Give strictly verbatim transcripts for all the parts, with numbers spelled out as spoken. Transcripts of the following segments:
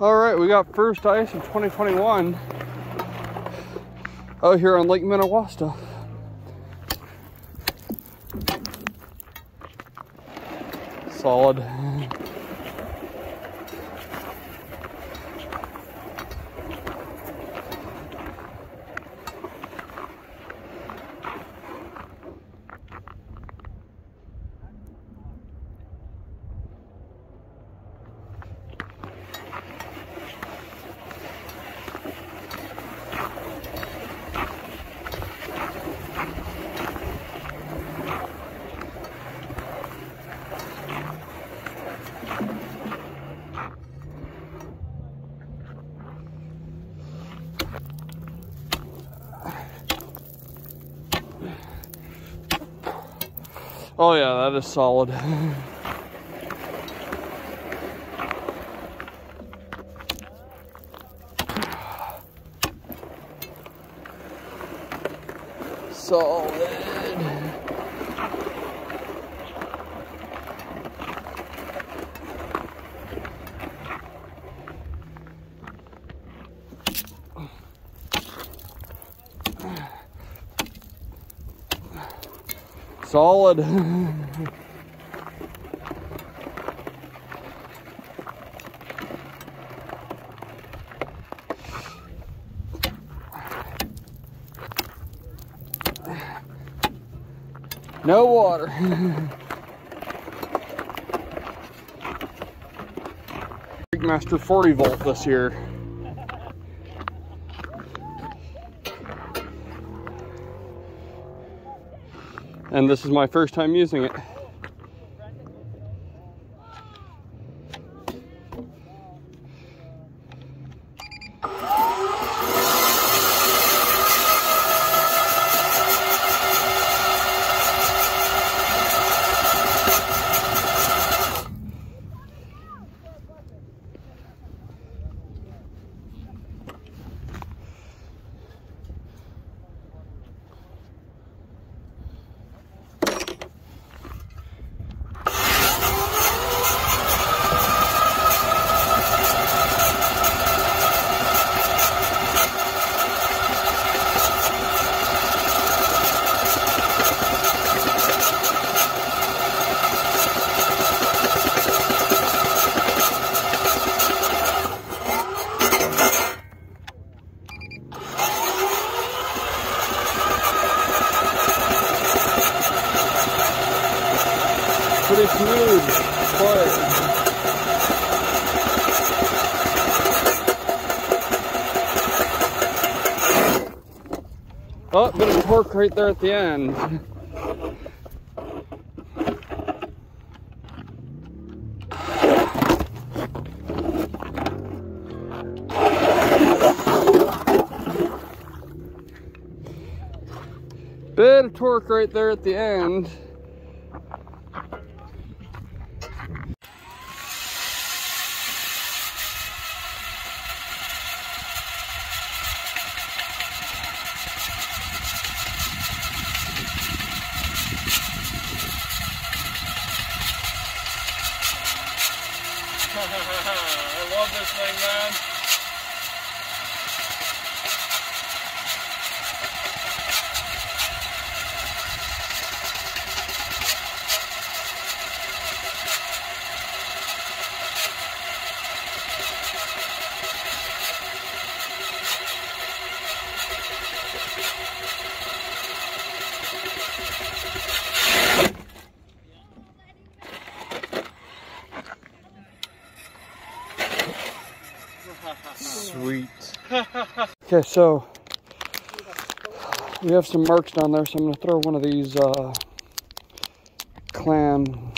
All right, we got first ice of twenty twenty-one out here on Lake Minnewasta. Solid. Oh yeah, that is solid. Solid. Solid. No water. Master forty volt this year. And this is my first time using it. Pretty smooth, but oh, a bit of torque right there at the end. Bit of torque right there at the end. I love this thing, man. Sweet. Okay, so we have some marks down there, so I'm gonna throw one of these uh, clam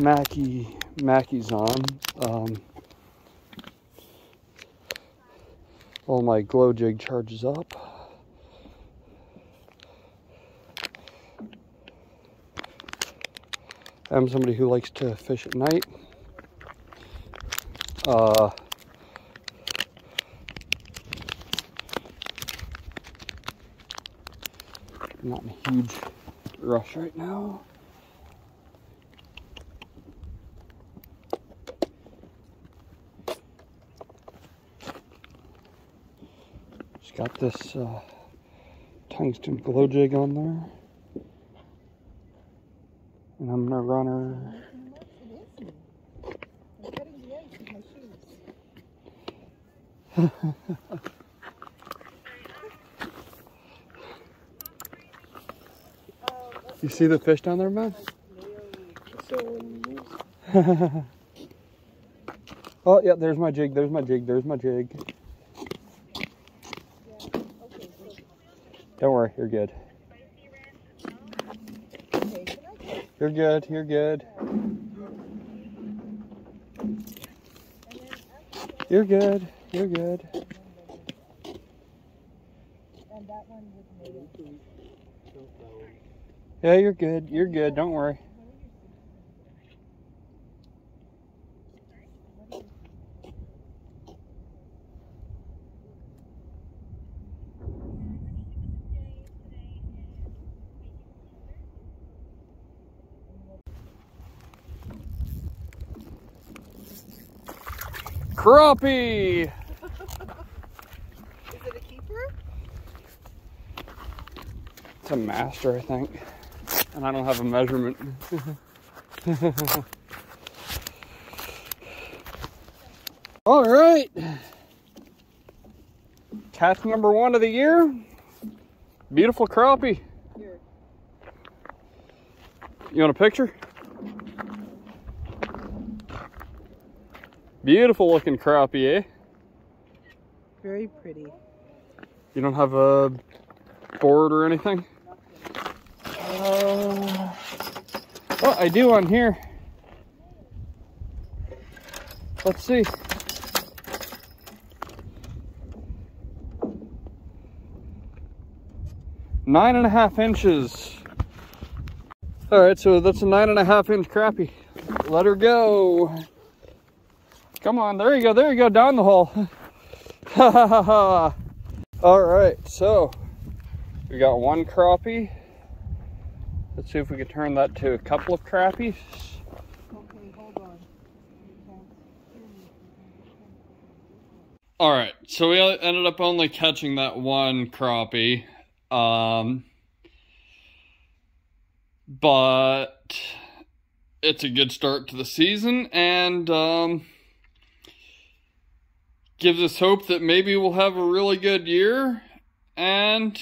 mackie mackies on. Um, while my glow jig charges up. I'm somebody who likes to fish at night. Uh, I'm not in a huge rush right now. It's got this uh, tungsten glow jig on there. And I'm gonna run her. You see the fish down there, man? Oh, yeah, there's my jig, there's my jig, there's my jig. Don't worry, you're good. You're good, you're good. You're good. You're good. And that one was yeah, you're good. You're good. Don't worry. Crappie! Is it a keeper? It's a master, I think. And I don't have a measurement. All right. Catch number one of the year. Beautiful crappie. Here. You want a picture? Beautiful looking crappie, eh? Very pretty. You don't have a board or anything? Uh, oh, I do on here. Let's see. Nine and a half inches. All right, so that's a nine and a half inch crappie. Let her go. Come on, there you go, there you go, down the hole. All right, so we got one crappie. Let's see if we can turn that to a couple of crappies. Okay, hold on. All right, so we ended up only catching that one crappie. Um, but it's a good start to the season, and um, gives us hope that maybe we'll have a really good year. And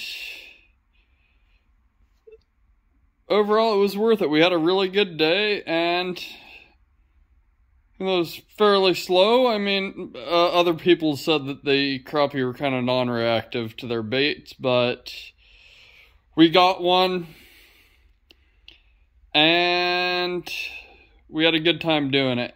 overall, it was worth it. We had a really good day, and it was fairly slow. I mean, uh, other people said that the crappie were kind of non-reactive to their baits, but we got one, and we had a good time doing it.